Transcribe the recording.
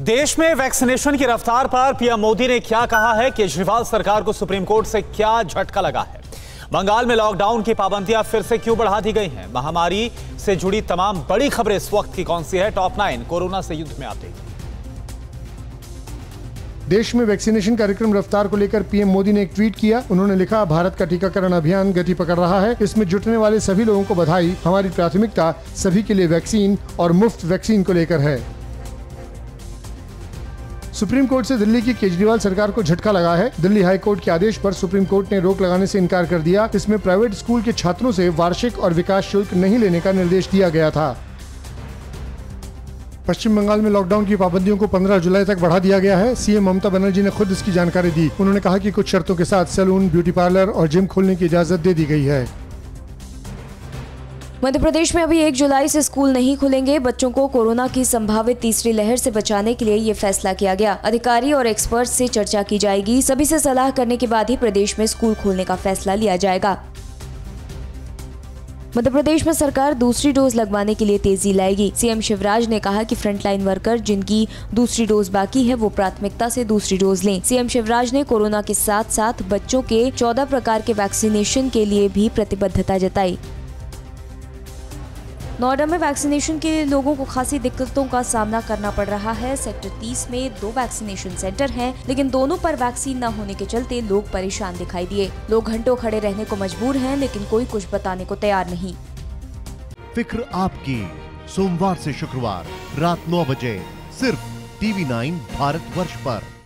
देश में वैक्सीनेशन की रफ्तार पर पीएम मोदी ने क्या कहा है, केजरीवाल सरकार को सुप्रीम कोर्ट से क्या झटका लगा है, बंगाल में लॉकडाउन की पाबंदियां फिर से क्यों बढ़ा दी गई हैं, महामारी से जुड़ी तमाम बड़ी खबरें इस वक्त की कौन सी है, टॉप 9 कोरोना से युद्ध में आते हैं। देश में वैक्सीनेशन कार्यक्रम रफ्तार को लेकर पीएम मोदी ने एक ट्वीट किया। उन्होंने लिखा, भारत का टीकाकरण अभियान गति पकड़ रहा है, इसमें जुटने वाले सभी लोगों को बधाई। हमारी प्राथमिकता सभी के लिए वैक्सीन और मुफ्त वैक्सीन को लेकर है। सुप्रीम कोर्ट से दिल्ली की केजरीवाल सरकार को झटका लगा है। दिल्ली हाई कोर्ट के आदेश पर सुप्रीम कोर्ट ने रोक लगाने से इनकार कर दिया। इसमें प्राइवेट स्कूल के छात्रों से वार्षिक और विकास शुल्क नहीं लेने का निर्देश दिया गया था। पश्चिम बंगाल में लॉकडाउन की पाबंदियों को 15 जुलाई तक बढ़ा दिया गया है। सीएम ममता बनर्जी ने खुद इसकी जानकारी दी। उन्होंने कहा कि कुछ शर्तों के साथ सैलून, ब्यूटी पार्लर और जिम खोलने की इजाजत दे दी गई है। मध्य प्रदेश में अभी 1 जुलाई से स्कूल नहीं खुलेंगे। बच्चों को कोरोना की संभावित तीसरी लहर से बचाने के लिए ये फैसला किया गया। अधिकारी और एक्सपर्ट से चर्चा की जाएगी। सभी से सलाह करने के बाद ही प्रदेश में स्कूल खोलने का फैसला लिया जाएगा। मध्य प्रदेश में सरकार दूसरी डोज लगवाने के लिए तेजी लाएगी। सीएम शिवराज ने कहा कि फ्रंटलाइन वर्कर जिनकी दूसरी डोज बाकी है वो प्राथमिकता से दूसरी डोज लें। सीएम शिवराज ने कोरोना के साथ साथ बच्चों के 14 प्रकार के वैक्सीनेशन के लिए भी प्रतिबद्धता जताई। नोएडा में वैक्सीनेशन के लिए लोगों को खासी दिक्कतों का सामना करना पड़ रहा है। सेक्टर 30 में 2 वैक्सीनेशन सेंटर हैं, लेकिन दोनों पर वैक्सीन न होने के चलते लोग परेशान दिखाई दिए। लोग घंटों खड़े रहने को मजबूर हैं, लेकिन कोई कुछ बताने को तैयार नहीं। फिक्र आपकी, सोमवार से शुक्रवार रात 9 बजे सिर्फ टीवी 9 भारत वर्ष पर।